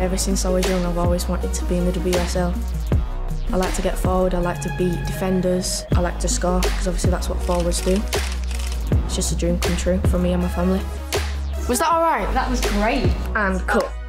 Ever since I was young, I've always wanted to be in the WSL. I like to get forward, I like to beat defenders, I like to score, because obviously that's what forwards do. It's just a dream come true for me and my family. Was that all right? That was great. And cut.